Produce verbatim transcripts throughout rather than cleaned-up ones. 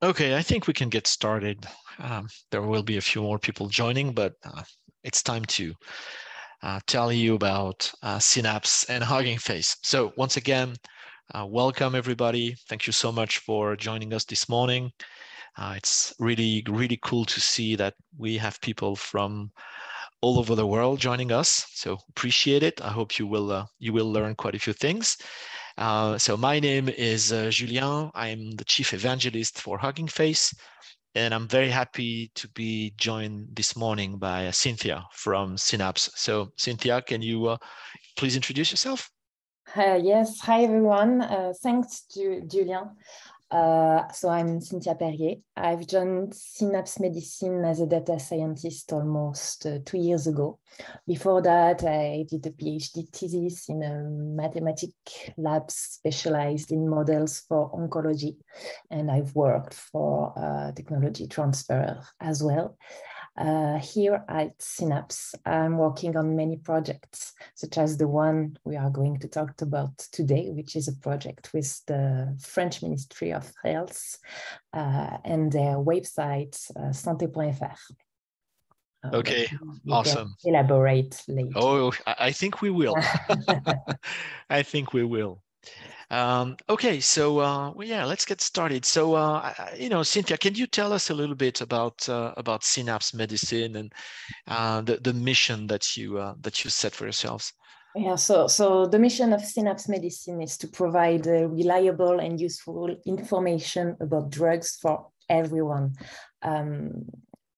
Okay, I think we can get started. Um, there will be a few more people joining, but uh, it's time to uh, tell you about uh, Synapse and Hugging Face. So once again, uh, welcome everybody. Thank you so much for joining us this morning. Uh, it's really, really cool to see that we have people from all over the world joining us. So appreciate it. I hope you will uh, you will learn quite a few things. Uh, so my name is uh, Julien. I'm the chief evangelist for Hugging Face, and I'm very happy to be joined this morning by uh, Cynthia from Synapse. So Cynthia, can you uh, please introduce yourself? Uh, yes. Hi, everyone. Uh, thanks to Julien. Uh, so I'm Cynthia Périer. I've joined Synapse Medicine as a data scientist almost uh, two years ago. Before that, I did a PhD thesis in a mathematics lab specialized in models for oncology, and I've worked for uh, technology transfer as well. Uh, here at Synapse, I'm working on many projects, such as the one we are going to talk about today, which is a project with the French Ministry of Health uh, and their website, uh, Santé.fr. Uh, okay, awesome. Elaborate later. Oh, I think we will. I think we will. Um, okay, so uh, well, yeah, let's get started. So, uh, you know, Cynthia, can you tell us a little bit about uh, about Synapse Medicine and uh, the the mission that you uh, that you set for yourselves? Yeah, so so the mission of Synapse Medicine is to provide uh, reliable and useful information about drugs for everyone. Um,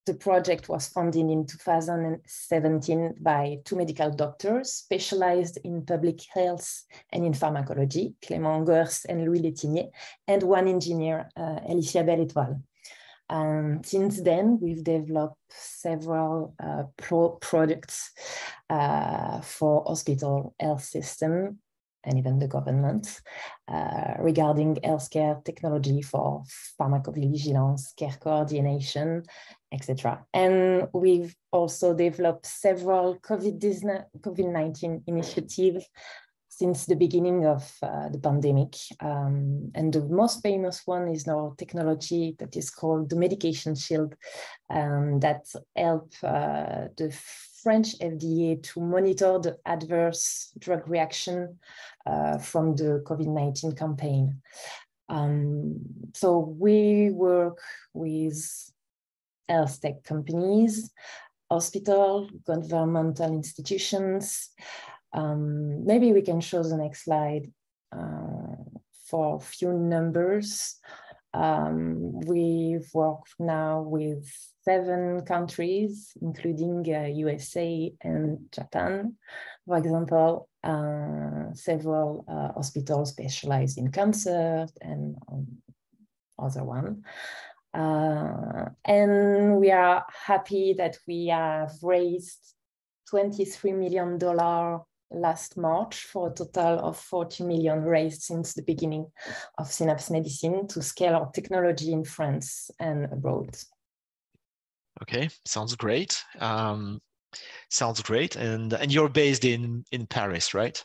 The project was founded in two thousand seventeen by two medical doctors specialized in public health and in pharmacology, Clément Goerce and Louis Letignier, and one engineer, uh, Alicia Belle-Etoile. Um, since then, we've developed several uh, pro products uh, for hospital health system and even the government uh, regarding healthcare technology for pharmacovigilance, care coordination, et cetera. And we've also developed several COVID nineteen initiatives since the beginning of uh, the pandemic. Um, and the most famous one is now technology that is called the Medication Shield um, that help uh, the French F D A to monitor the adverse drug reaction uh, from the COVID nineteen campaign. Um, so we work with health tech companies, hospitals, governmental institutions. Um, maybe we can show the next slide uh, for a few numbers. Um, we've worked now with seven countries, including uh, U S A and Japan. For example, uh, several uh, hospitals specialize in cancer and um, other one. Uh, and we are happy that we have raised twenty-three million dollars last March for a total of forty million raised since the beginning of Synapse Medicine to scale our technology in France and abroad. Okay, sounds great. Um, sounds great. And and you're based in in Paris, right?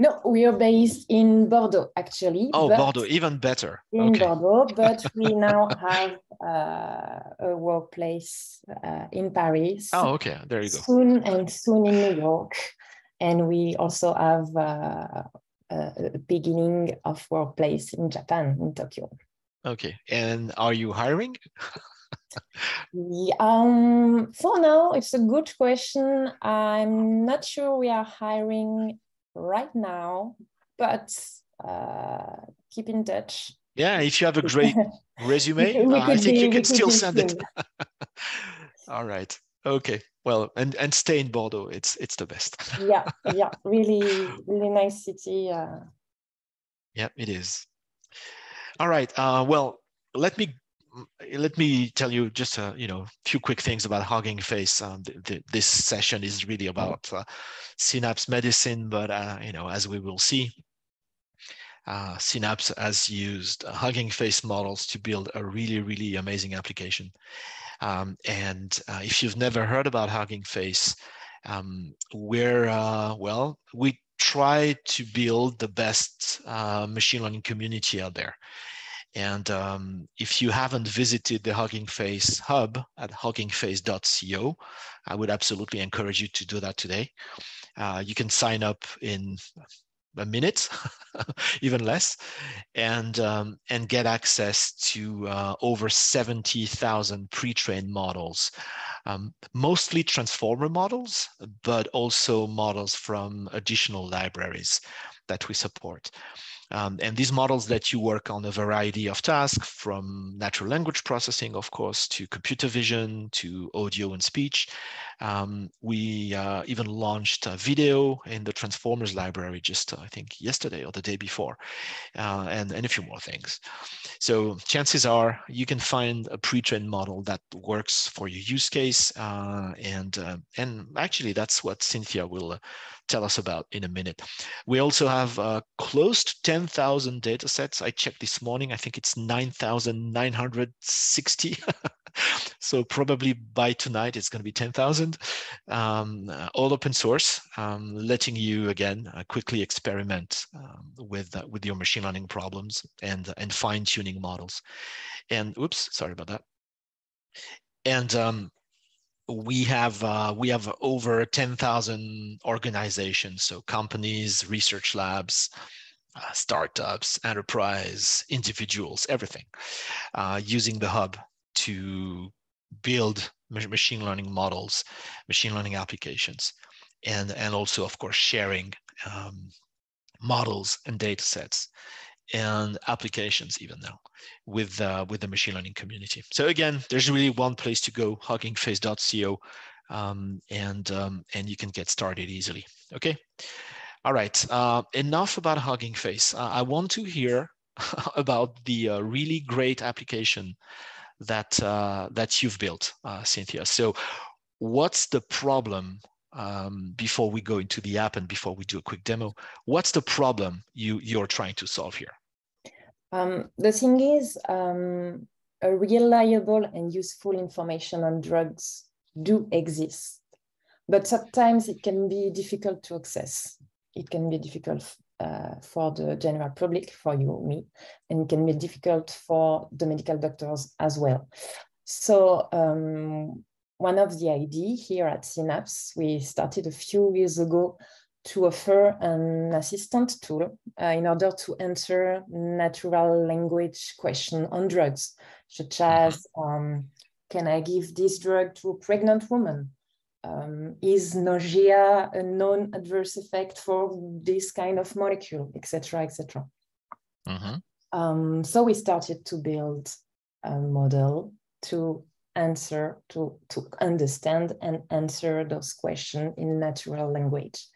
No, we are based in Bordeaux, actually. Oh, Bordeaux, even better. In okay. Bordeaux, but we now have uh, a workplace uh, in Paris. Oh, okay, there you go. Soon and soon in New York. And we also have uh, a beginning of workplace in Japan, in Tokyo. Okay, and are you hiring? um, for now, it's a good question. I'm not sure we are hiring right now, but uh, keep in touch. Yeah, if you have a great resume, uh, I think be, you can still send it. All right. Okay, well, and and stay in Bordeaux. It's it's the best. yeah, yeah, really, really nice city. Uh... Yeah, it is. All right. Uh, well, let me let me tell you just a you know few quick things about Hugging Face. Um, th th this session is really about uh, Synapse Medicine, but uh, you know as we will see, uh, Synapse has used Hugging Face models to build a really really amazing application. Um, and uh, if you've never heard about Hugging Face, um, we're, uh, well, we try to build the best uh, machine learning community out there. And um, if you haven't visited the Hugging Face hub at hugging face dot co, I would absolutely encourage you to do that today. Uh, you can sign up in a minute, even less, and um, and get access to uh, over seventy thousand pre-trained models, um, mostly Transformer models, but also models from additional libraries that we support. Um, and these models let you work on a variety of tasks, from natural language processing, of course, to computer vision, to audio and speech. Um, we uh, even launched a video in the Transformers library just, uh, I think, yesterday or the day before, uh, and, and a few more things. So chances are you can find a pre-trained model that works for your use case. Uh, and, uh, and actually, that's what Cynthia will uh, tell us about in a minute. We also have uh, close to ten thousand data sets. I checked this morning, I think it's nine thousand nine hundred sixty. So probably by tonight, it's going to be ten thousand, um, all open source, um, letting you, again, uh, quickly experiment um, with uh, with your machine learning problems and, and fine-tuning models. And, oops, sorry about that. And um, we have uh, we have over ten thousand organizations, so companies, research labs, uh, startups, enterprise, individuals, everything, uh, using the hub to build machine learning models, machine learning applications, and, and also, of course, sharing um, models and data sets and applications even now with, uh, with the machine learning community. So again, there's really one place to go, hugging face dot co, um, and, um, and you can get started easily. Okay, all right, uh, enough about Hugging Face. Uh, I want to hear about the uh, really great application that uh, that you've built, uh, Cynthia. So what's the problem, um, before we go into the app and before we do a quick demo, what's the problem you, you're trying to solve here? Um, the thing is, um, a reliable and useful information on drugs do exist, but sometimes it can be difficult to access. It can be difficult Uh, for the general public, for you, me, and it can be difficult for the medical doctors as well. So um, one of the ideas here at Synapse, we started a few years ago to offer an assistant tool uh, in order to answer natural language questions on drugs, such as, um, can I give this drug to a pregnant woman? Um, is nausea a known adverse effect for this kind of molecule, et cetera, et cetera. Mm-hmm. um, so we started to build a model to answer, to, to understand and answer those questions in natural language.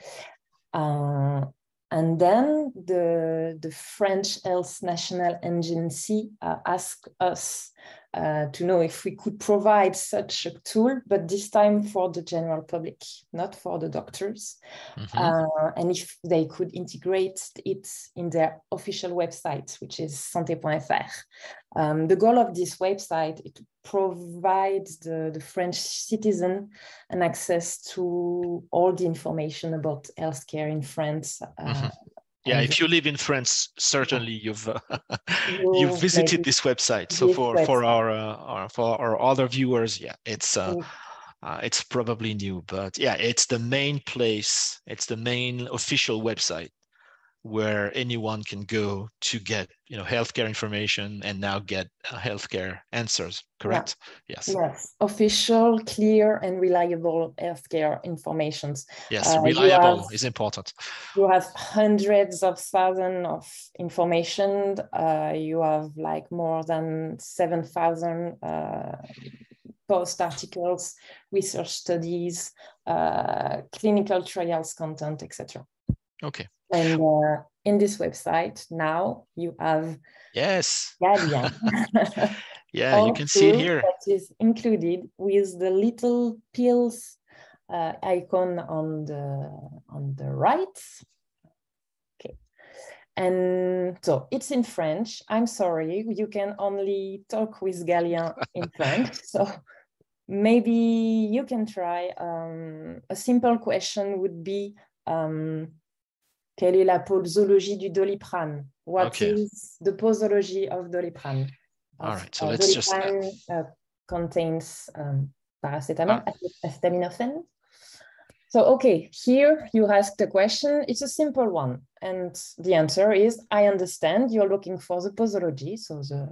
Uh, and then the, the French Health National Agency uh, asked us Uh, to know if we could provide such a tool, but this time for the general public, not for the doctors, mm-hmm. uh, and if they could integrate it in their official website, which is santé dot F R. Um, the goal of this website is to provide the, the French citizen an access to all the information about healthcare in France. Uh, mm-hmm. Yeah, if you live in France, certainly you've uh, you've visited this website. So for for our, uh, our for our other viewers, yeah, it's uh, uh, it's probably new, but yeah, it's the main place. It's the main official website where anyone can go to get, you know, healthcare information and now get healthcare answers. Correct? Yeah. Yes. Yes. Official, clear, and reliable healthcare information. Yes, uh, reliable have, is important. You have hundreds of thousands of information. Uh, you have like more than seven thousand uh, post articles, research studies, uh, clinical trials content, et cetera. Okay. And uh, in this website now you have yes Galien. Yeah, you can see it here. That is included with the little pills uh, icon on the on the right. Okay, and so it's in French. I'm sorry, you can only talk with Galien in French. So maybe you can try. Um, a simple question would be. Um, Quelle est la posology du Doliprane? What okay. is the posology of Doliprane? All of, right, so uh, let's Doliprane, just... Uh, contains um, paracetamol, ah. acetaminophen. So, okay, here you asked a question. It's a simple one. And the answer is, I understand you're looking for the posology, so the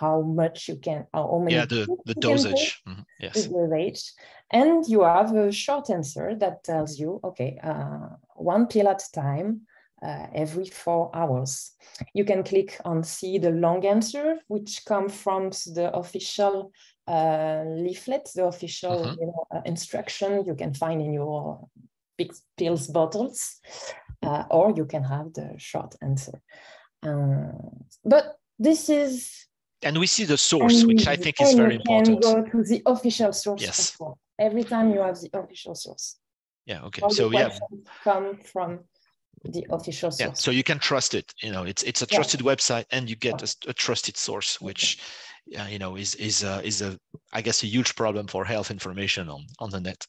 how much you can, how many... Yeah, the, the dosage. Mm-hmm. Yes. The dosage. And you have a short answer that tells you, okay, uh, one pill at a time, uh, every four hours. You can click on see the long answer, which comes from the official uh, leaflet, the official mm-hmm. you know, uh, instruction you can find in your big pills bottles, uh, or you can have the short answer. Um, but this is... And we see the source, and which I think is very important. Go to the official source. Yes. Well. Every time you have the official source. Yeah. Okay. All so yeah. Come from the official source. Yeah. So you can trust it. You know, it's it's a trusted yeah. website, and you get a, a trusted source, which, okay. uh, you know, is is uh, is a I guess a huge problem for health information on on the net.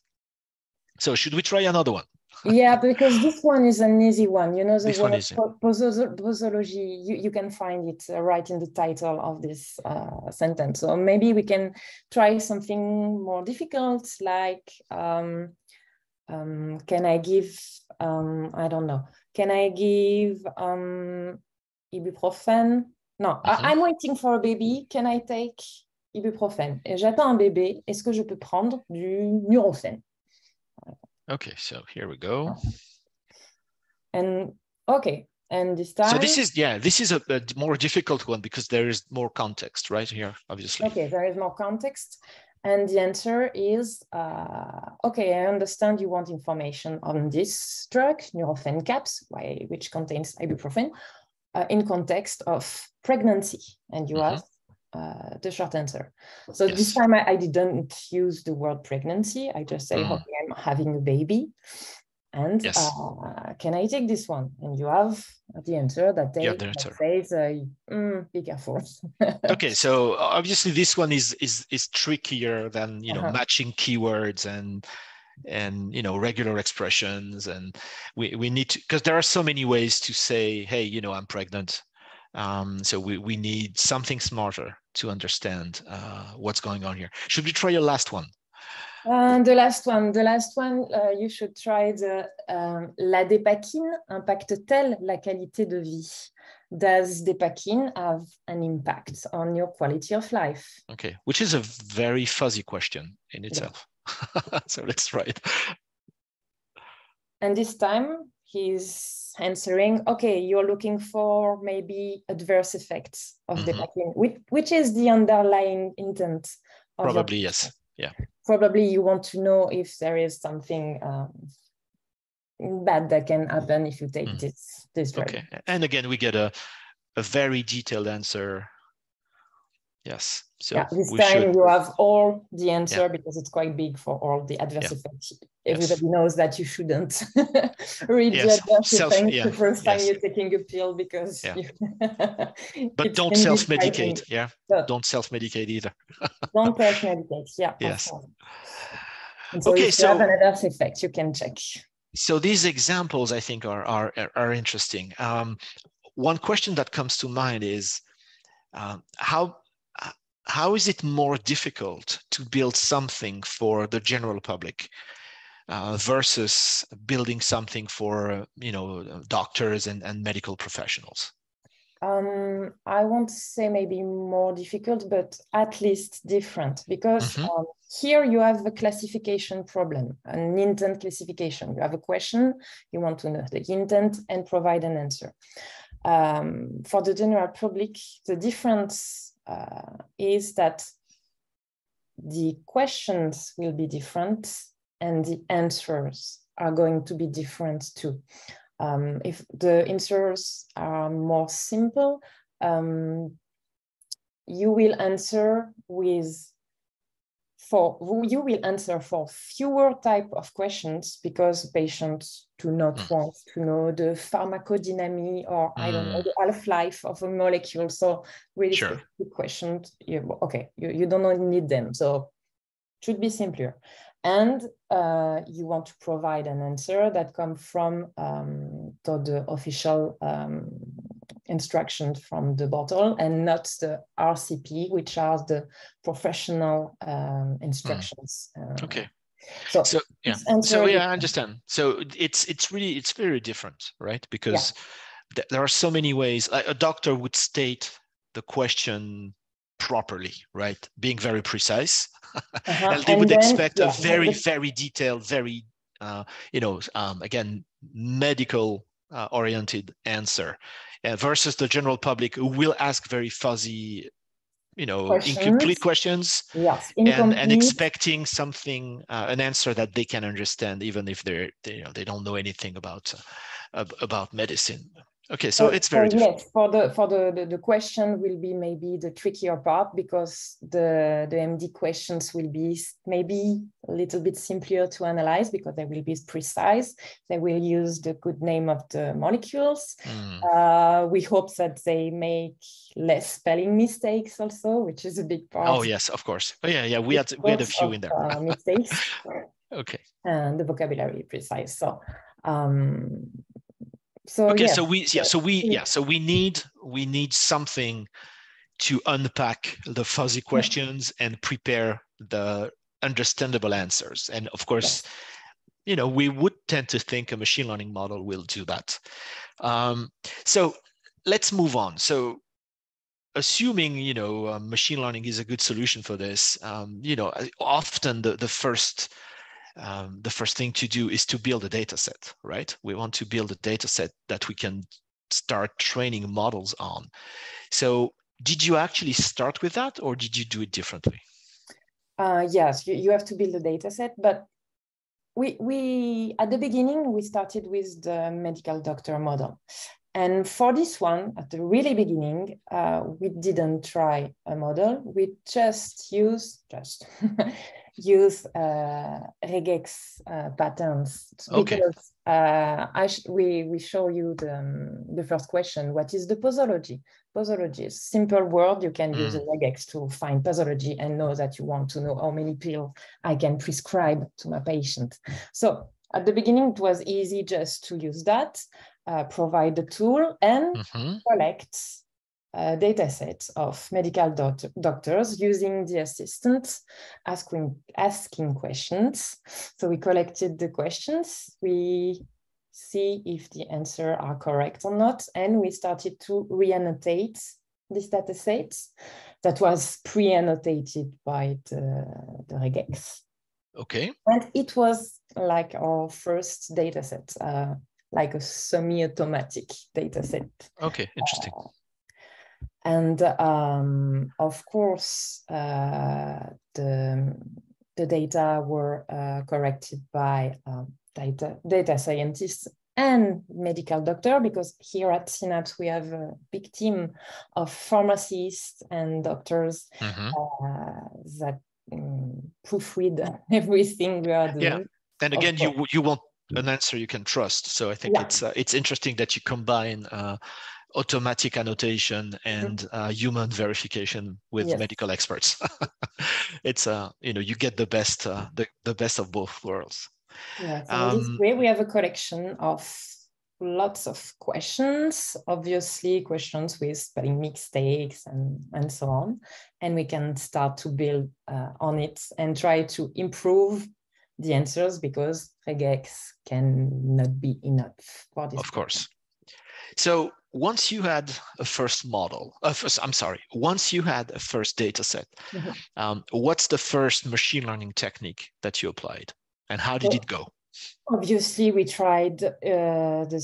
So should we try another one? Yeah, because this one is an easy one. You know, the this word posology, you, you can find it right in the title of this uh, sentence. So maybe we can try something more difficult, like, um, um, can I give, um, I don't know, can I give um, ibuprofen? No, mm-hmm. I, I'm waiting for a baby. Can I take ibuprofen? Et j'attends un bébé. Est-ce que je peux prendre du Nurofen? Okay, so here we go. And okay, and this time. So this is yeah, this is a, a more difficult one because there is more context right here, obviously. Okay, there is more context, and the answer is uh, okay. I understand you want information on this drug, Nurofen caps, why, which contains ibuprofen, uh, in context of pregnancy, and you mm-hmm. ask. Uh, the short answer. So yes. this time I, I didn't use the word pregnancy. I just say, mm. okay, I'm having a baby. And yes. uh, can I take this one? And you have the answer that they, yeah, the answer. That says, uh, mm, be careful. Okay, so obviously this one is is is trickier than you know uh-huh. matching keywords and and you know regular expressions, and we we need to, because there are so many ways to say, hey, you know, I'm pregnant. Um, so we, we need something smarter to understand uh, what's going on here. Should we try your last one? Uh, the last one, the last one, uh, you should try the uh, la Dépakine impacte-t-elle la qualité de vie? Does Dépakine have an impact on your quality of life? Okay, which is a very fuzzy question in itself. Yeah. So let's try it. And this time he's answering, okay, you're looking for maybe adverse effects of mm-hmm. Dépakine, which, which is the underlying intent. Of Probably, your... yes. Yeah. Probably you want to know if there is something um, bad that can happen if you take mm. this, this drug. Okay. And again, we get a, a very detailed answer. Yes. So yeah, this we time should... you have all the answer yeah. because it's quite big for all the adverse yeah. effects. Everybody yes. knows that you shouldn't read yes. the adverse self, effects yeah. the first time yes. you're taking a pill because. Yeah. You... but don't self-medicate. Yeah. So, don't self-medicate either. Don't self-medicate. Yeah. Yes. And so okay. If you so have an adverse effect, you can check. So these examples, I think, are are are interesting. Um, one question that comes to mind is um, how. How is it more difficult to build something for the general public uh, versus building something for, you know, doctors and, and medical professionals? Um, I won't say maybe more difficult, but at least different, because mm-hmm. um, here you have a classification problem, an intent classification. You have a question, you want to know the intent and provide an answer. Um, for the general public, the difference Uh, is that the questions will be different and the answers are going to be different too. Um, if the answers are more simple, um, you will answer with for you will answer for fewer type of questions because patients do not want to know the pharmacodynamics or mm. I don't know the half-life of a molecule. So really sure. questions, you, okay, you, you don't need them. So it should be simpler. And uh, you want to provide an answer that comes from um, so the official um, instruction from the bottle, and not the R C P, which are the professional um, instructions. Mm. Uh, okay. So, so yeah, so yeah, I understand. So it's it's really it's very different, right? Because yeah. th there are so many ways. Like a doctor would state the question properly, right? Being very precise, uh -huh. and they and would then, expect yeah, a very the... very detailed, very uh, you know, um, again, medical uh, oriented answer, uh, versus the general public who will ask very fuzzy, you know, questions. incomplete questions, yes, incomplete. And, and expecting something, uh, an answer that they can understand, even if they're, they, you know, they don't know anything about uh, about medicine. Okay, so, so it's very so different. Yes, for the for the, the the question will be maybe the trickier part, because the the M D questions will be maybe a little bit simpler to analyze, because they will be precise. They will use the good name of the molecules. Mm. Uh, we hope that they make less spelling mistakes also, which is a big part. Oh yes, of course. Oh yeah, yeah. We had we had a few of, in there. uh, mistakes. Okay. And the vocabulary precise. So. Um, So, okay, yes. so we yeah, so we yeah, so we need we need something to unpack the fuzzy questions and prepare the understandable answers. And of course, yes. you know, we would tend to think a machine learning model will do that. Um, so let's move on. So assuming you know uh, machine learning is a good solution for this, um, you know, often the the first Um, the first thing to do is to build a data set, right? We want to build a data set that we can start training models on. So did you actually start with that, or did you do it differently? Uh, yes, you, you have to build a data set, but we, we at the beginning, we started with the medical doctor model. And for this one, at the really beginning, uh, we didn't try a model. We just used, just use uh, regex uh, patterns. Okay. Because uh, I sh we, we show you the, um, the first question, what is the posology? Posology is a simple word. You can mm. use a regex to find posology and know that you want to know how many pills I can prescribe to my patient. So at the beginning, it was easy just to use that, uh, provide the tool, and mm-hmm. collect Uh, data set of medical doc doctors using the assistant, asking, asking questions. So we collected the questions, we see if the answers are correct or not, and we started to re-annotate this data set that was pre-annotated by the, the regex. Okay. And it was like our first data set, uh, like a semi-automatic data set. Okay, interesting. Uh, And um, of course, uh, the, the data were uh, corrected by uh, data, data scientists and medical doctor, because here at Synapse, we have a big team of pharmacists and doctors mm-hmm. uh, that um, proofread everything we are doing. Yeah. And again, you, you want an answer you can trust. So I think yeah. it's, uh, it's interesting that you combine uh, automatic annotation and mm-hmm. uh, human verification with yes. medical experts. It's uh, you know, you get the best uh, the, the best of both worlds. Yes, um, in this way we have a collection of lots of questions, obviously questions with spelling mistakes and and so on, and we can start to build uh, on it and try to improve the answers, because regex cannot be enough for this. Of course. So once you had a first model, uh, first, I'm sorry, once you had a first data set, mm-hmm. um, what's the first machine learning technique that you applied, and how did so, it go? Obviously, we tried uh, the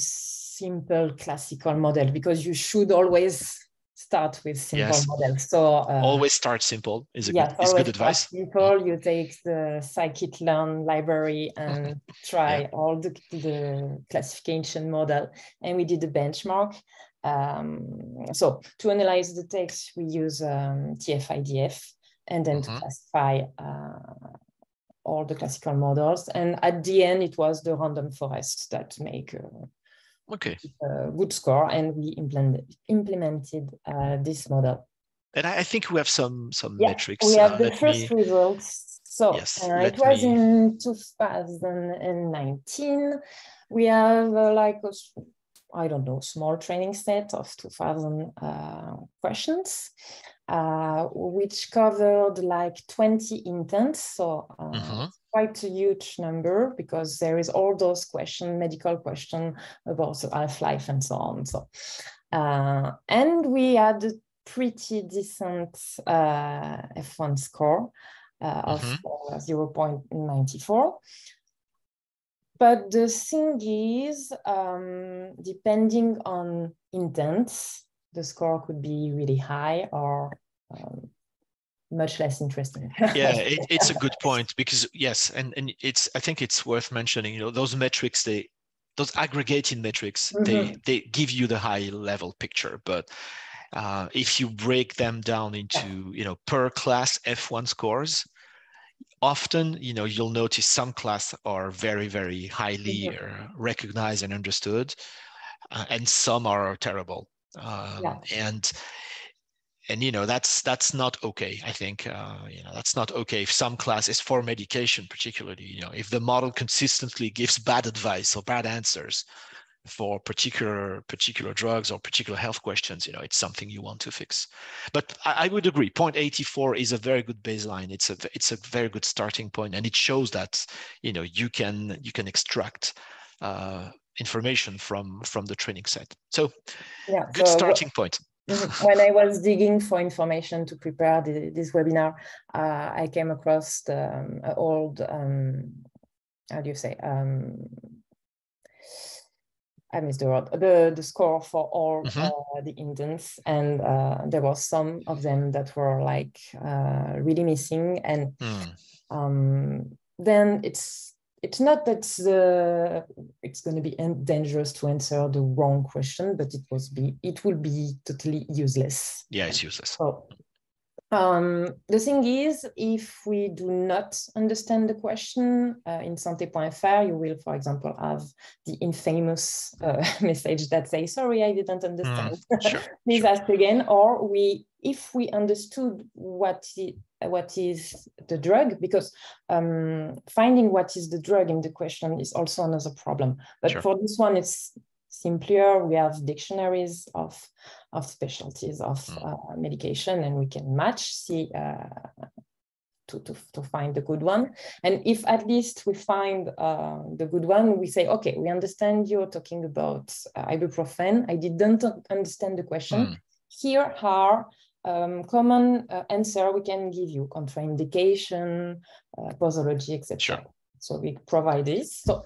simple classical model, because you should always start with simple yes. models. So uh, always start simple is a yeah, good, is good advice. Simple, you take the scikit-learn library and try yeah. all the, the classification model. And we did a benchmark. Um, so to analyze the text, we use um, T F I D F, and then mm-hmm. to classify uh, all the classical models. And at the end, it was the random forest that make Uh, Okay. A good score, and we implemented implemented uh, this model. And I think we have some some yeah, metrics. We have uh, the first me... results. So yes, uh, it was me... in two thousand nineteen. We have uh, like a I don't know, small training set of two thousand uh, questions, uh, which covered like twenty intents. So uh, mm-hmm. quite a huge number, because there is all those questions, medical questions about half-life and so on. So, uh, and we had a pretty decent uh, F one score uh, of mm-hmm. zero point nine four. But the thing is, um, depending on intent, the score could be really high or um, much less interesting. Yeah, it, it's a good point, because yes, and, and it's I think it's worth mentioning. You know, those metrics, they those aggregating metrics, mm-hmm. they they give you the high level picture, but. Uh, if you break them down into, you know, per class F one scores, often, you know, you'll notice some classes are very, very highly mm-hmm. recognized and understood, uh, and some are terrible. Um, yeah. And, and, you know, that's, that's not okay. I think, uh, you know, that's not okay. If some class is for medication, particularly, you know, if the model consistently gives bad advice or bad answers for particular particular drugs or particular health questions, you know, it's something you want to fix. But I, I would agree, zero point eight four is a very good baseline. It's a it's a very good starting point, and it shows that, you know, you can you can extract uh, information from from the training set. So, yeah, good so starting well, point. When I was digging for information to prepare the, this webinar, uh, I came across the um, old um, how do you say? Um, I missed the word, the, the score for all mm-hmm. uh, the intents, and uh, there were some of them that were like uh, really missing. And mm. um, then it's it's not that the, it's going to be dangerous to answer the wrong question, but it was be it will be totally useless. Yeah, it's useless. So um, the thing is, if we do not understand the question, uh, in Santé.fr, you will, for example, have the infamous uh, message that says, sorry, I didn't understand. Mm, sure, Please sure. ask again. Or we, if we understood what, it, what is the drug, because um, finding what is the drug in the question is also another problem. But sure. for this one, it's simpler. We have dictionaries of of specialties of uh, medication, and we can match see uh, to, to to find the good one. And if at least we find uh, the good one, we say, okay, we understand you're talking about uh, ibuprofen. I didn't understand the question. Mm. Here are um, common uh, answer we can give you: contraindication, uh, posology, et cetera. Sure. So we provide this. So.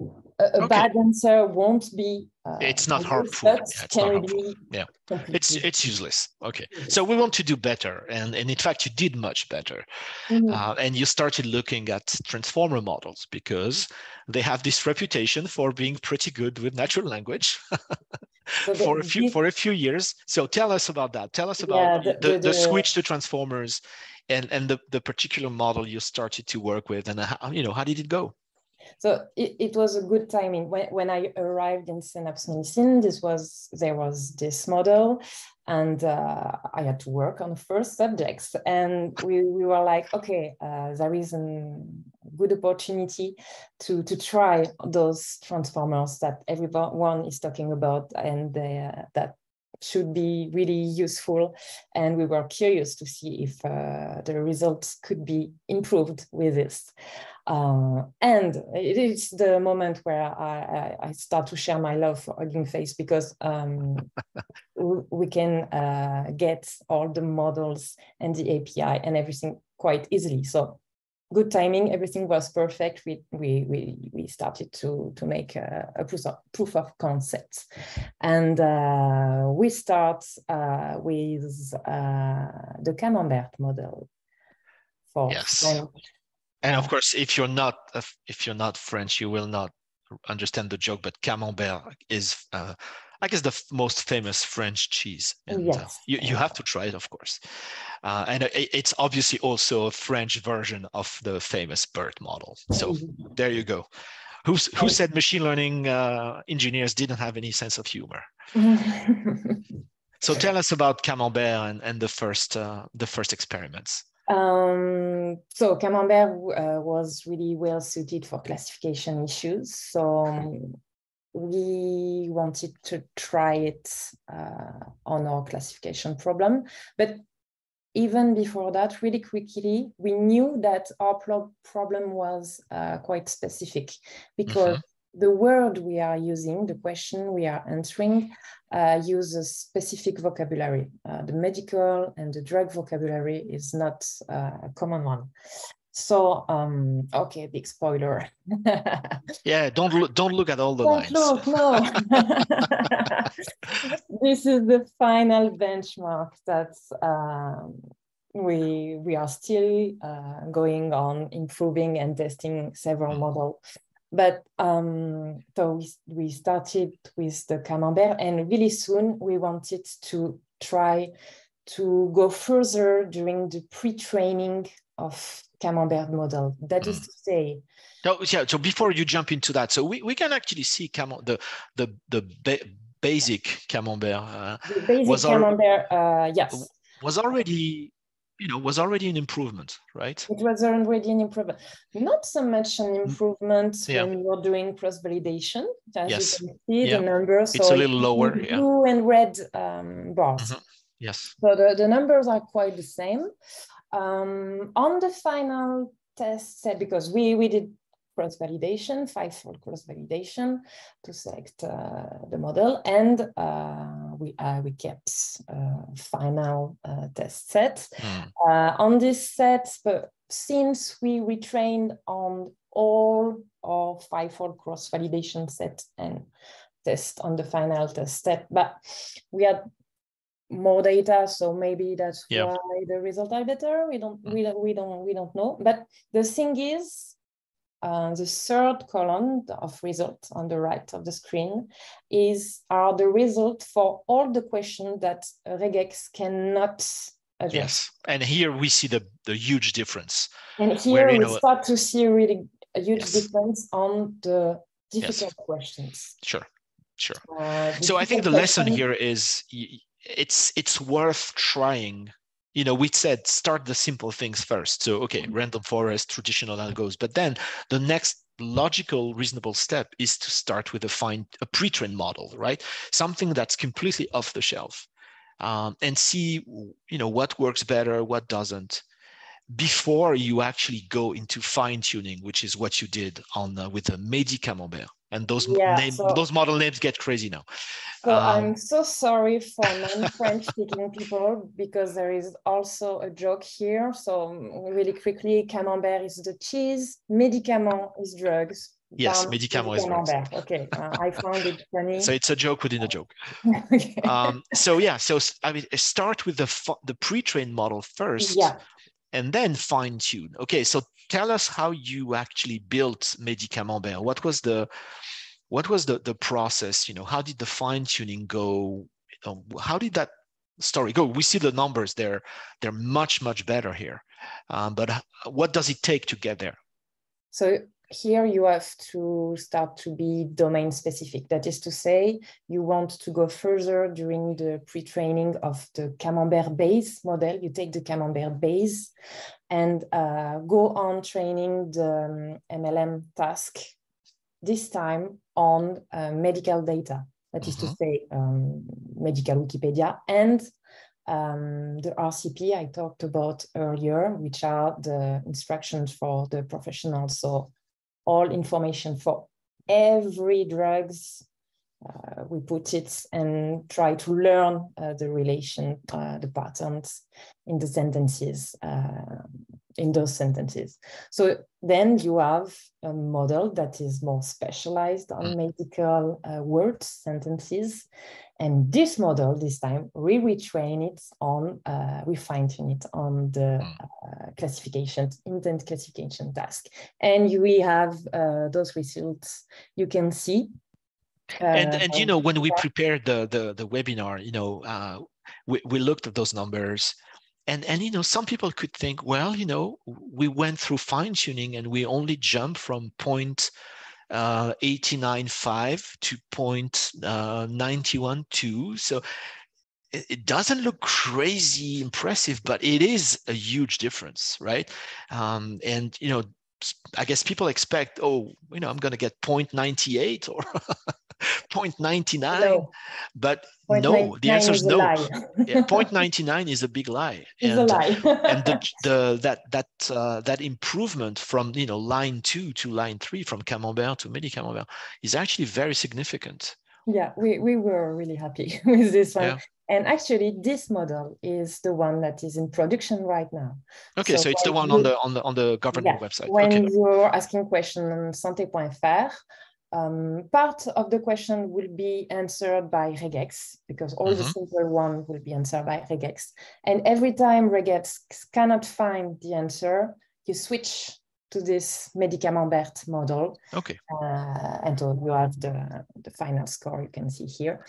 A, a okay. bad answer won't be. Uh, it's not harmful. Yeah, it's, not harmful. Yeah. it's it's useless. Okay, so we want to do better, and, and in fact, you did much better, mm-hmm. uh, and you started looking at transformer models because they have this reputation for being pretty good with natural language so for a few for a few years. So tell us about that. Tell us about yeah, the, the, the, the, the switch to transformers, and and the the particular model you started to work with, and how, you know, how did it go? So it, it was a good timing. When, when I arrived in Synapse Medicine, this was, there was this model, and uh, I had to work on the first subjects. And we, we were like, okay, uh, there is a good opportunity to, to try those transformers that everyone is talking about, and uh, that should be really useful. And we were curious to see if uh, the results could be improved with this. Uh, and it is the moment where I, I, I start to share my love for Hugging Face, because um, we can uh, get all the models and the A P I and everything quite easily. So good timing, everything was perfect. We we we, we started to to make a, a proof of, proof of concept, and uh, we start uh, with uh, the Camembert model for yes. When, and of course, if you're not if you're not French, you will not understand the joke. But Camembert is, uh, I guess, the most famous French cheese. And, yes, uh, you you have to try it, of course. Uh, and it, it's obviously also a French version of the famous BERT model. So there you go. Who's, who said machine learning uh, engineers didn't have any sense of humor? So tell us about Camembert and and the first uh, the first experiments. Um, so Camembert uh, was really well suited for classification issues. So um, we wanted to try it uh, on our classification problem. But even before that, really quickly, we knew that our pro problem was uh, quite specific, because mm-hmm. the word we are using, the question we are answering, uh, uses specific vocabulary. Uh, the medical and the drug vocabulary is not uh, a common one. So, um, okay, big spoiler. Yeah, don't look, don't look at all the don't lines. Look, no. This is the final benchmark that um, we we are still uh, going on improving and testing several mm. models. But um, so we we started with the Camembert, and really soon we wanted to try to go further during the pre-training of Camembert model. That is to say, so, yeah, so before you jump into that, so we, we can actually see Camembert, the the the ba basic Camembert uh, the basic was Camembert al uh, yes was already you know was already an improvement, right? It was already an improvement, not so much an improvement yeah. when you're doing cross validation. As yes, you can see yeah. the numbers, it's so a little lower. Yeah. Blue and red um, bars. Mm-hmm. Yes. So the, the numbers are quite the same. Um, on the final test set, because we, we did cross-validation, five-fold cross-validation to select uh, the model, and uh, we, uh, we kept uh, final uh, test set. Mm. Uh, on this set, but since we retrained on all our five-fold cross-validation set and test on the final test set, but we had more data, so maybe that's yeah. why the results are better. We don't, we don't, we don't, we don't know. But the thing is, uh, the third column of results on the right of the screen is are the results for all the questions that regex cannot address. Yes, and here we see the the huge difference. And here Where, we know, start to see really a huge yes. difference on the difficult yes. questions. Sure, sure. Uh, so I think the lesson here is. It's it's worth trying. You know, we said start the simple things first. So okay, random forest, traditional algos, but then the next logical, reasonable step is to start with a fine, a pre-trained model, right? Something that's completely off the shelf, um, and see you know what works better, what doesn't, before you actually go into fine-tuning, which is what you did on uh, with the Medi-Camembert. And those yeah, names, so, those model names get crazy now. So um, I'm so sorry for non-French-speaking people, because there is also a joke here. So really quickly, Camembert is the cheese, médicament is drugs. Yes, médicament is drugs. Okay, uh, I found it funny. So it's a joke within a joke. Okay. um, so yeah, so I mean, start with the the pre-trained model first. Yeah. And then fine-tune. Okay, so tell us how you actually built Medi-Camembert. What was the what was the, the process? You know, how did the fine-tuning go? You know, how did that story go? We see the numbers there; they're much much better here. Um, but what does it take to get there? So here you have to start to be domain specific. That is to say, you want to go further during the pre-training of the Camembert base model. You take the Camembert base and uh, go on training the um, M L M task, this time on uh, medical data. That mm-hmm. is to say, um, medical Wikipedia and um, the R C P I talked about earlier, which are the instructions for the professionals. So all information for every drugs, uh, we put it and try to learn uh, the relation, uh, the patterns in the sentences, uh, in those sentences. So then you have a model that is more specialized on medical uh, words, sentences. And this model, this time, we retrain it on, uh, we fine-tune it on the uh, classification, intent classification task. And we have uh, those results you can see. Uh, and, and you know, when we prepared the, the, the webinar, you know, uh, we, we looked at those numbers. And, and, you know, some people could think, well, you know, we went through fine tuning and we only jumped from point uh, eight ninety-five to point uh, nine twelve. So it, it doesn't look crazy impressive, but it is a huge difference, right? Um, and, you know, I guess people expect, oh, you know, I'm going to get point ninety-eight or zero point nine nine, no. But point no, the answer is no. Yeah, zero point nine nine is a big lie. It's and a lie. and the, the, that that uh, that improvement from you know line two to line three, from Camembert to Medi-Camembert, is actually very significant. Yeah, we, we were really happy with this one. Yeah. And actually, this model is the one that is in production right now. Okay, so, so it's the one you, on the on the on the government yeah, website. When okay. you're asking question on santé.fr, um, part of the question will be answered by regex, because all mm-hmm. the simple one will be answered by regex. And every time regex cannot find the answer, you switch to this Medi-Camembert model. Okay. Uh, and so you have the, the final score you can see here.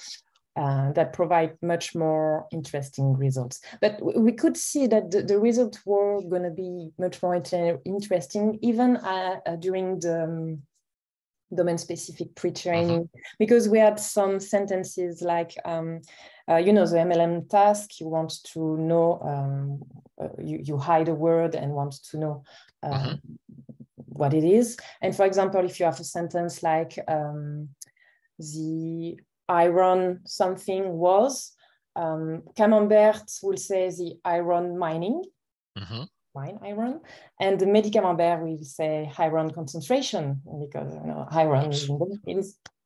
Uh, that provide much more interesting results. But we could see that the, the results were going to be much more inter interesting, even uh, uh, during the um, domain-specific pre-training, mm-hmm. because we had some sentences like, um, uh, you know, the M L M task, you want to know, um, uh, you, you hide a word and want to know uh, mm-hmm. what it is. And for example, if you have a sentence like um, the... iron something was, um, Camembert will say the iron mining, mm-hmm. mine iron, and the Medi-Camembert will say iron concentration, because you know, iron is in,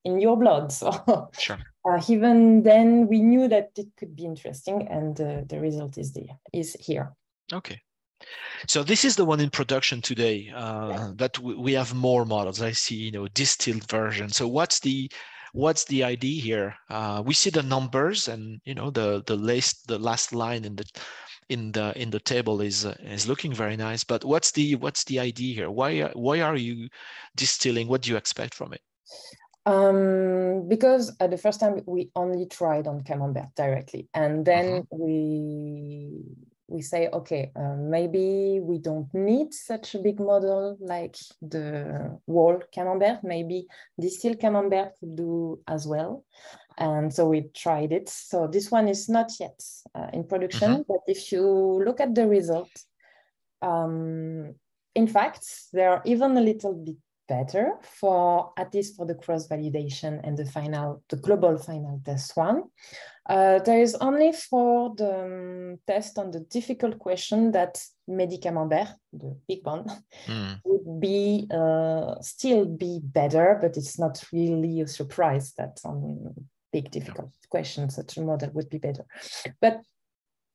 in your blood. So sure. uh, even then we knew that it could be interesting, and uh, the result is there, is here. Okay. So this is the one in production today, uh, yeah. but we have more models. I see, you know, distilled version. So what's the What's the idea here? Uh, we see the numbers, and you know the the last the last line in the in the in the table is uh, is looking very nice. But what's the what's the idea here? Why why are you distilling? What do you expect from it? Um, because uh, the first time we only tried on Camembert directly, and then mm-hmm. we we say, okay, uh, maybe we don't need such a big model like the whole Camembert. Maybe distilled Camembert could do as well. And so we tried it. So this one is not yet uh, in production, mm-hmm. but if you look at the result, um, in fact, they're even a little bit better, for at least for the cross-validation and the final, the global final test one. Uh, there is only for the um, test on the difficult question that Medi-Camembert, the big one, mm. would be uh, still be better, but it's not really a surprise that on big difficult yeah. questions such a model would be better. But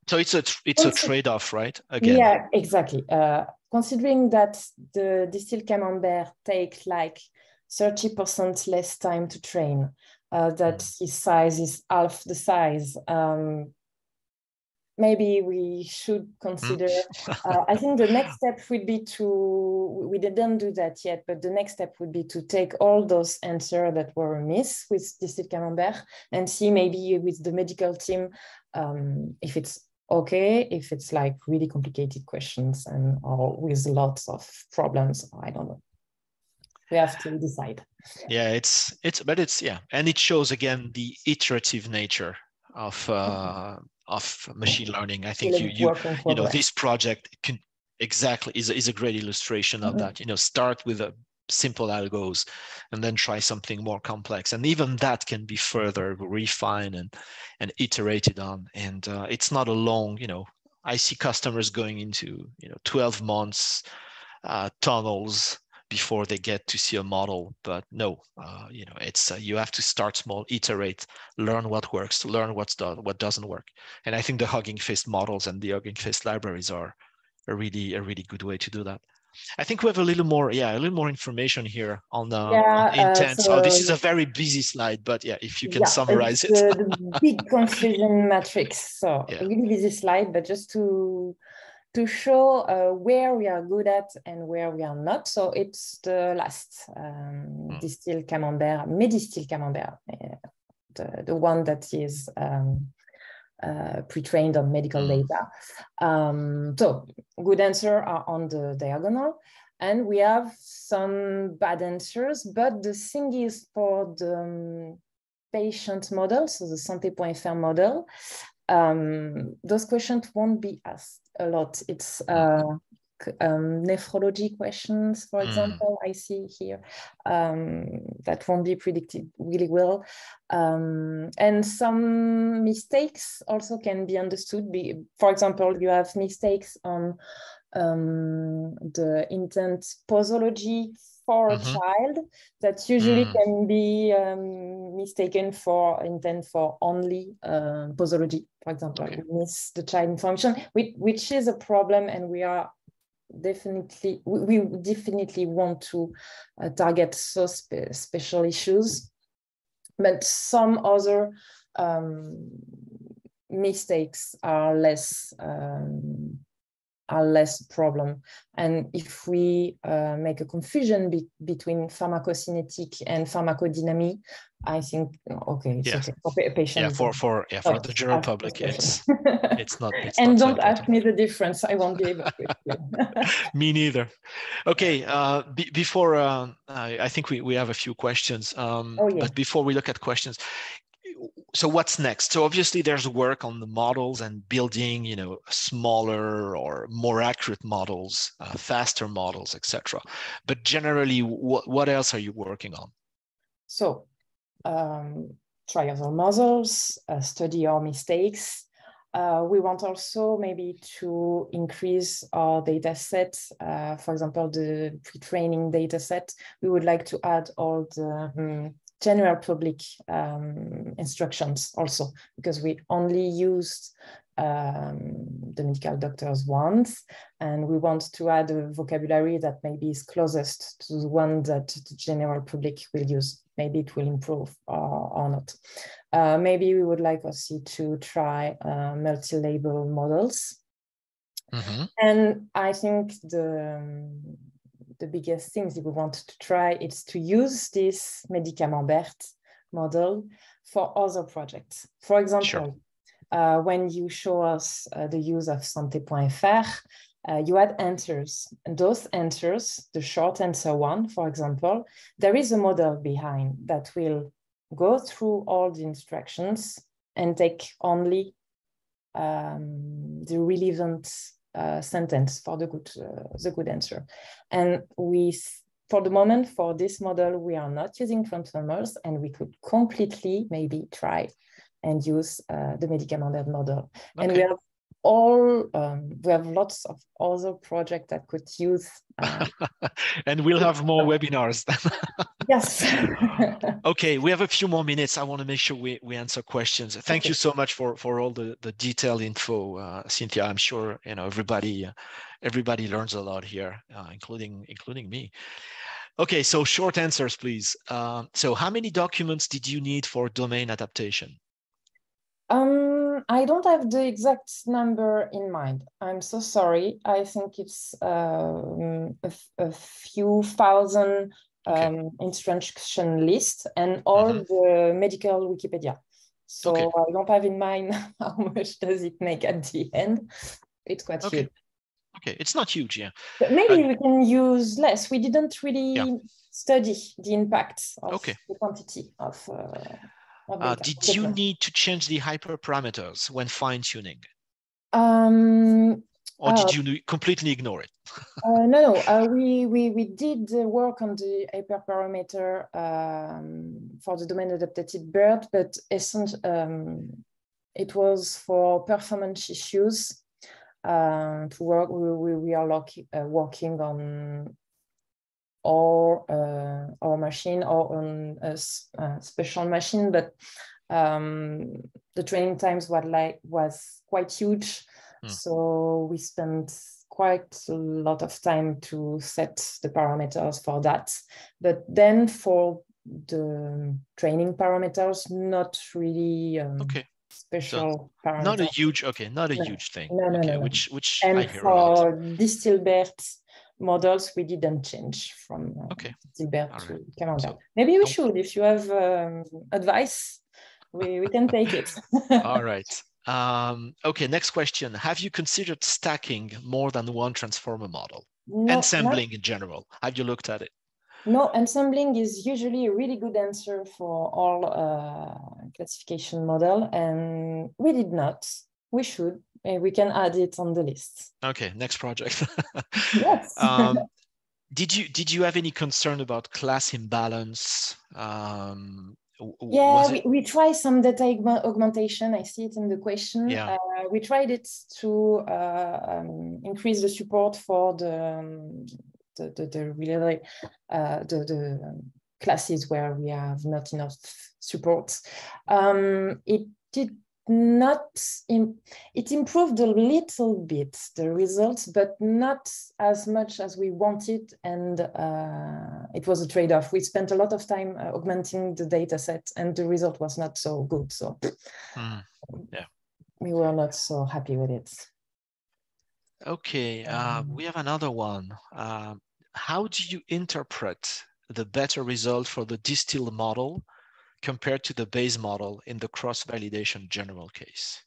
so it's a it's a trade-off, right? Again, yeah, exactly. Uh, Considering that the distilled Camembert takes like thirty percent less time to train, uh, that his size is half the size, um, maybe we should consider, uh, I think the next step would be to, we didn't do that yet, but the next step would be to take all those answers that were amiss with distilled Camembert and see maybe with the medical team um, if it's okay, if it's like really complicated questions and or with lots of problems, I don't know. We have to decide. Yeah, it's it's but it's yeah, and it shows again the iterative nature of uh, of machine learning. I think you you you know this project can exactly is is a great illustration of mm-hmm. that. You know, start with a simple algos and then try something more complex, and even that can be further refined and and iterated on, and uh, it's not a long, you know I see customers going into you know twelve months uh, tunnels before they get to see a model, but no, uh, you know it's uh, you have to start small, iterate, learn what works, learn what's done, what doesn't work. And I think the Hugging Face models and the Hugging Face libraries are a really a really good way to do that. I think we have a little more, yeah, a little more information here on, uh, yeah, on intent. Uh, so oh, this is a very busy slide, but yeah, if you can yeah, summarize it's, it. The, the big confusion matrix. So yeah. a really busy slide, but just to to show uh, where we are good at and where we are not. So it's the last um, hmm. distilled Camembert, Medistil Camembert, uh, the the one that is um, Uh, pre-trained on medical data. Um, so good answers are on the diagonal, and we have some bad answers, but the thing is for the patient model, so the Santé.fr model, um, those questions won't be asked a lot. It's uh, um, nephrology questions, for mm. example, I see here, um, that won't be predicted really well. Um, and some mistakes also can be understood. Be, for example, you have mistakes on um, the intent posology for mm-hmm. a child that usually mm. can be um, mistaken for intent for only uh, posology, for example. Okay. We miss the child function, which, which is a problem, and we are definitely, we, we definitely want to uh, target those spe- special issues. But some other um, mistakes are less um, are less problem. And if we uh, make a confusion be between pharmacokinetic and pharmacodynamic, I think okay, yeah. okay for patient. Yeah, for for yeah for oh, the general public, it's it's not. It's and not don't like ask it. me the difference. I won't be able to explain. Me neither. Okay, uh, be before uh, I, I think we we have a few questions. Um, oh, yeah. But before we look at questions. So what's next? So obviously there's work on the models and building, you know, smaller or more accurate models, uh, faster models, et cetera. But generally, what what else are you working on? So um, trials or models, uh, study our mistakes. Uh, we want also maybe to increase our data set. Uh, for example, the pre-training data set. We would like to add all the um, general public um, instructions also, because we only used um, the medical doctors once, and we want to add a vocabulary that maybe is closest to the one that the general public will use. Maybe it will improve or, or not. Uh, maybe we would like also to try uh, multi-label models. Mm-hmm. And I think the... Um, the biggest things that we want to try is to use this MedDistilCamemBERT model for other projects. For example, sure. uh, when you show us uh, the use of Santé.fr, uh, you had answers. And those answers, the short answer one, for example, there is a model behind that will go through all the instructions and take only um, the relevant Uh, sentence for the good uh, the good answer. And we, for the moment, for this model, we are not using Transformers, and we could completely maybe try and use uh, the MedDistilCamemBERT model. Okay. And we have all um, we have lots of other projects that could use. Uh, and we'll have more webinars. Yes. Okay, we have a few more minutes. I want to make sure we, we answer questions. Thank okay. you so much for, for all the, the detailed info, uh, Cynthia. I'm sure you know everybody uh, everybody learns a lot here, uh, including including me. Okay, so short answers, please. Uh, so how many documents did you need for domain adaptation? Um, I don't have the exact number in mind. I'm so sorry. I think it's um, a, a few thousand Okay. Um, instruction list and all mm-hmm. the medical Wikipedia. So okay. I don't have in mind how much does it make at the end. It's quite okay. huge. Okay, it's not huge, yeah. But maybe uh, we can use less. We didn't really yeah. study the impact of okay. the quantity of. Uh, of uh, did data. you need to change the hyperparameters when fine-tuning? Um. Or did you completely ignore it? uh, no, no. Uh, we, we, we did work on the hyperparameter um, for the domain adapted BERT, but um, it was for performance issues. Uh, to work, we, we, we are lock, uh, working on our, uh, our machine or on a, a special machine, but um, the training times were like, was quite huge. So we spent quite a lot of time to set the parameters for that. But then for the training parameters, not really um, okay. special so parameters. Not a huge, okay, not a no. huge thing. No, no, okay, no, no. Which, which and I hear for MedDistilCamemBERT models, we didn't change from uh, okay. MedDistilCamemBERT right. to Camembert. So, Maybe we should, if you have um, advice, we, we can take it. All right. Um, okay, next question. Have you considered stacking more than one transformer model? No, ensembling not... in general. Have you looked at it? No, ensembling is usually a really good answer for all uh, classification model, and we did not. We should. we can add it on the list. Okay, next project. Yes. um, did you did you have any concern about class imbalance? Um, yeah, it... we, we try some data augmentation. I see it in the question. Yeah. Uh, we tried it to uh, um, increase the support for the um, the the the, really, uh, the, the um, classes where we have not enough support. Um, it did. Not in, it improved a little bit the results, but not as much as we wanted, and uh, it was a trade-off. We spent a lot of time uh, augmenting the data set, and the result was not so good. So mm, yeah, we were not so happy with it. Okay, uh, um, we have another one. Uh, how do you interpret the better result for the distilled model compared to the base model in the cross-validation general case?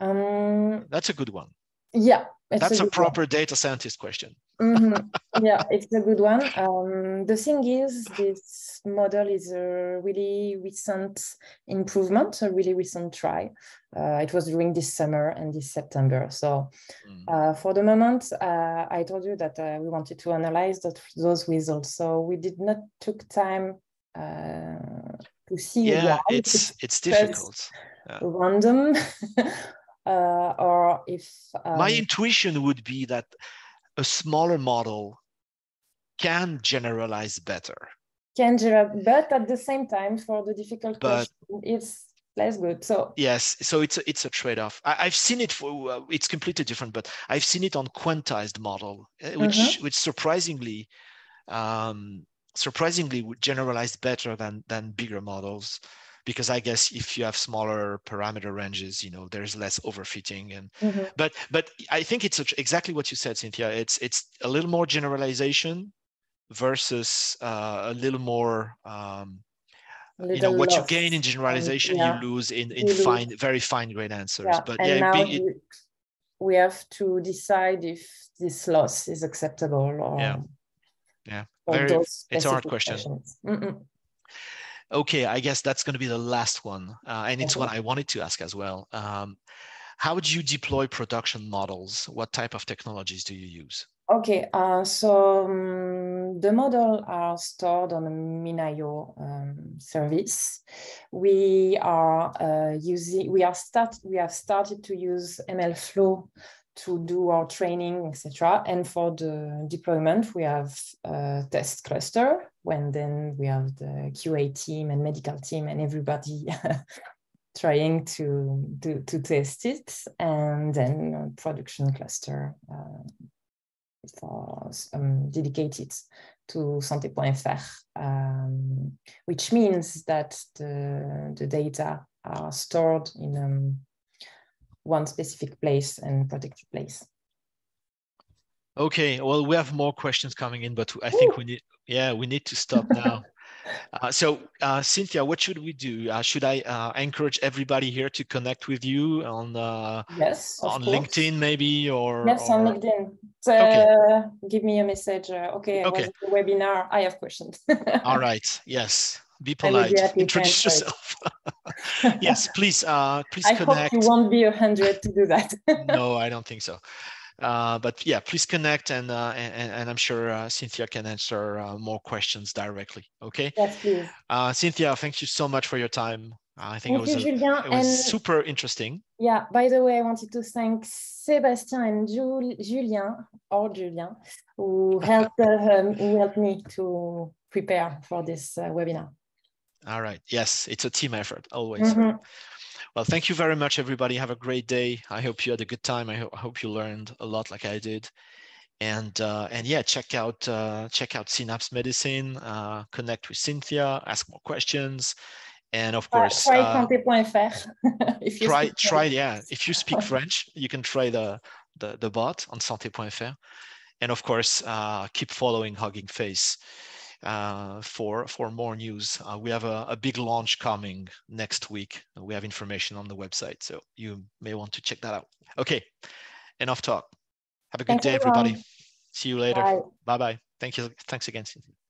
Um, That's a good one. Yeah. That's a, a proper one. Data scientist question. Mm-hmm. Yeah, it's a good one. Um, the thing is, this model is a really recent improvement, a really recent try. Uh, it was during this summer and this September. So mm. uh, for the moment, uh, I told you that uh, we wanted to analyze that, those results. So we did not took time Uh, to see yeah, it's it's, it's difficult, yeah. Random, uh, or if um... my intuition would be that a smaller model can generalize better. Can generalize, but at the same time, for the difficult but, question, it's less good. So yes, so it's a, it's a trade-off. I, I've seen it for uh, it's completely different, but I've seen it on quantized model, which mm-hmm. which surprisingly. Um, surprisingly generalized better than than bigger models, because I guess if you have smaller parameter ranges, you know, there's less overfitting, and mm-hmm. but but I think it's exactly what you said, Cynthia. It's it's a little more generalization versus uh, a little more um, little you know what loss. You gain in generalization, and, yeah. you lose in in really. fine very fine grained answers. Yeah. But and yeah, now it, it, we have to decide if this loss is acceptable or. Yeah. Yeah, very, it's a hard question. Mm-mm. Okay, I guess that's going to be the last one. Uh, and it's okay. One I wanted to ask as well. Um, how do you deploy production models? What type of technologies do you use? Okay, uh, so um, the models are stored on a MinIO um, service. We are uh, using, we are start, we have started to use MLflow to do our training, et cetera. And for the deployment, we have a test cluster, when then we have the Q A team and medical team and everybody trying to, to, to test it. And then a production cluster uh, for um, dedicated to Santé.fr, um, which means that the, the data are stored in um, one specific place and protected place. Okay, well, we have more questions coming in, but I think Ooh. we need, yeah, we need to stop now. uh, so, uh, Cynthia, what should we do? Uh, should I uh, encourage everybody here to connect with you on uh, yes, on course. LinkedIn maybe? Or yes, or... on LinkedIn. So, okay. Give me a message. Uh, okay, okay. I was at the webinar. I have questions. All right. Yes. Be polite. Introduce yourself. Yes, please. Uh, please I connect. Hope you won't be a hundred to do that. No, I don't think so. Uh, but yeah, please connect, and uh, and, and I'm sure uh, Cynthia can answer uh, more questions directly. Okay. Yes, please. Uh, Cynthia, thank you so much for your time. I think thank it was, you, a, it was and, super interesting. Yeah, by the way, I wanted to thank Sébastien and Jul Julien, or Julien, who helped, um, who helped me to prepare for this uh, webinar. All right. Yes, it's a team effort, always. Mm-hmm. Well, thank you very much, everybody. Have a great day. I hope you had a good time. I, ho I hope you learned a lot like I did. And, uh, and yeah, check out, uh, check out Synapse Medicine, uh, connect with Cynthia, ask more questions. And of course, uh, try Santé.fr. Uh, if you try, try, yeah. If you speak French, you can try the the, the bot on Santé.fr. And of course, uh, keep following Hugging Face uh, for for more news. Uh, we have a, a big launch coming next week. We have information on the website, so you may want to check that out. Okay, enough talk. Have a good Thanks day, everyone. Everybody. See you later. Bye bye. Bye. Thank you. Thanks again, Cynthia.